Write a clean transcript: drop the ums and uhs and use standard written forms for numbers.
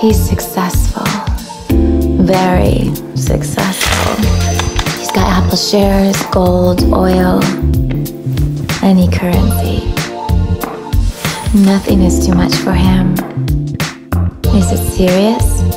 He's successful, very successful. He's got Apple shares, gold, oil, any currency. Nothing is too much for him. Is it serious?